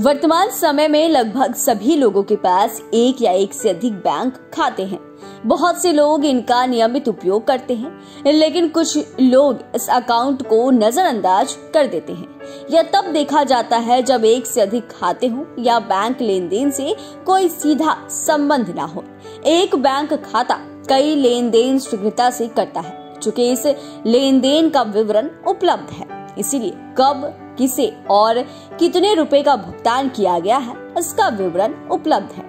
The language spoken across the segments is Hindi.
वर्तमान समय में लगभग सभी लोगों के पास एक या एक से अधिक बैंक खाते हैं। बहुत से लोग इनका नियमित उपयोग करते हैं, लेकिन कुछ लोग इस अकाउंट को नजरअंदाज कर देते हैं। यह तब देखा जाता है जब एक से अधिक खाते हों या बैंक लेन देन से कोई सीधा संबंध ना हो। एक बैंक खाता कई लेन देन शीघ्रता से करता है, चूँकि इस लेन देन का विवरण उपलब्ध है। इसीलिए कब, किसे और कितने रुपए का भुगतान किया गया है, इसका विवरण उपलब्ध है।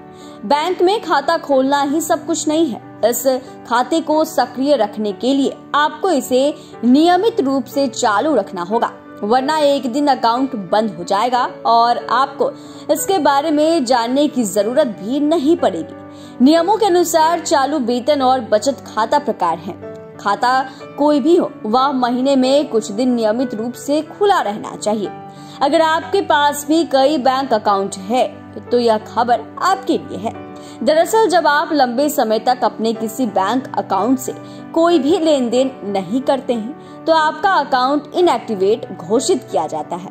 बैंक में खाता खोलना ही सब कुछ नहीं है। इस खाते को सक्रिय रखने के लिए आपको इसे नियमित रूप से चालू रखना होगा, वरना एक दिन अकाउंट बंद हो जाएगा और आपको इसके बारे में जानने की जरूरत भी नहीं पड़ेगी। नियमों के अनुसार चालू वेतन और बचत खाता प्रकार है। खाता कोई भी हो, वह महीने में कुछ दिन नियमित रूप से खुला रहना चाहिए। अगर आपके पास भी कई बैंक अकाउंट है तो यह खबर आपके लिए है। दरअसल जब आप लंबे समय तक अपने किसी बैंक अकाउंट से कोई भी लेन देन नहीं करते हैं तो आपका अकाउंट इनएक्टिवेट घोषित किया जाता है,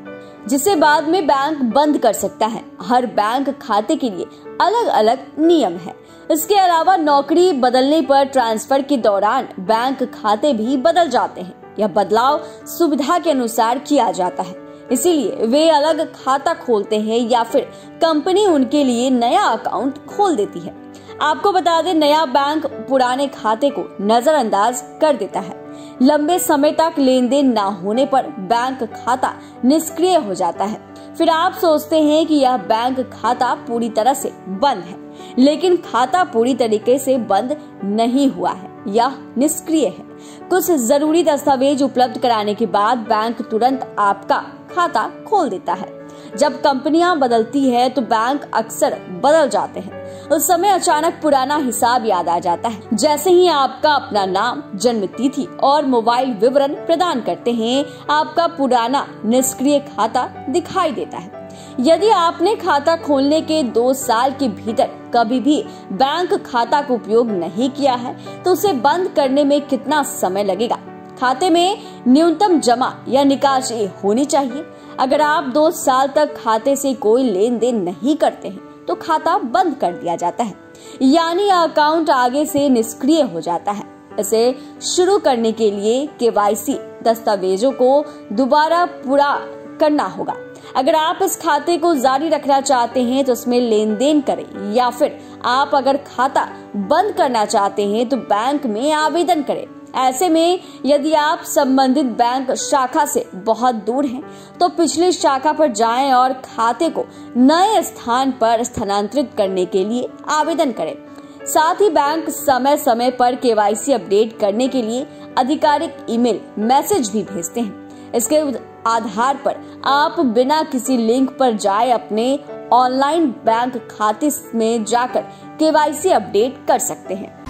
जिसे बाद में बैंक बंद कर सकता है। हर बैंक खाते के लिए अलग अलग नियम है। इसके अलावा नौकरी बदलने पर ट्रांसफर के दौरान बैंक खाते भी बदल जाते हैं। यह बदलाव सुविधा के अनुसार किया जाता है, इसीलिए वे अलग खाता खोलते हैं या फिर कंपनी उनके लिए नया अकाउंट खोल देती है। आपको बता दें, नया बैंक पुराने खाते को नजरअंदाज कर देता है। लंबे समय तक लेन देन न होने पर बैंक खाता निष्क्रिय हो जाता है। फिर आप सोचते हैं कि यह बैंक खाता पूरी तरह से बंद है, लेकिन खाता पूरी तरीके से बंद नहीं हुआ है, यह निष्क्रिय है। कुछ जरूरी दस्तावेज उपलब्ध कराने के बाद बैंक तुरंत आपका खाता खोल देता है। जब कंपनियां बदलती है तो बैंक अक्सर बदल जाते हैं। उस समय अचानक पुराना हिसाब याद आ जाता है। जैसे ही आपका अपना नाम, जन्म तिथि और मोबाइल विवरण प्रदान करते हैं, आपका पुराना निष्क्रिय खाता दिखाई देता है। यदि आपने खाता खोलने के 2 साल के भीतर कभी भी बैंक खाता का उपयोग नहीं किया है तो उसे बंद करने में कितना समय लगेगा? खाते में न्यूनतम जमा या निकासी होनी चाहिए। अगर आप 2 साल तक खाते से कोई लेन देन नहीं करते हैं तो खाता बंद कर दिया जाता है, यानी अकाउंट आगे से निष्क्रिय हो जाता है। इसे शुरू करने के लिए केवाईसी दस्तावेजों को दोबारा पूरा करना होगा। अगर आप इस खाते को जारी रखना चाहते हैं तो इसमें लेन देन करें, या फिर आप अगर खाता बंद करना चाहते हैं तो बैंक में आवेदन करें। ऐसे में यदि आप संबंधित बैंक शाखा से बहुत दूर हैं तो पिछली शाखा पर जाएं और खाते को नए स्थान पर स्थानांतरित करने के लिए आवेदन करें। साथ ही बैंक समय समय पर केवाईसी अपडेट करने के लिए आधिकारिक ईमेल मैसेज भी भेजते हैं। इसके आधार पर आप बिना किसी लिंक पर जाए अपने ऑनलाइन बैंक खाते में जाकर केवाईसी अपडेट कर सकते हैं।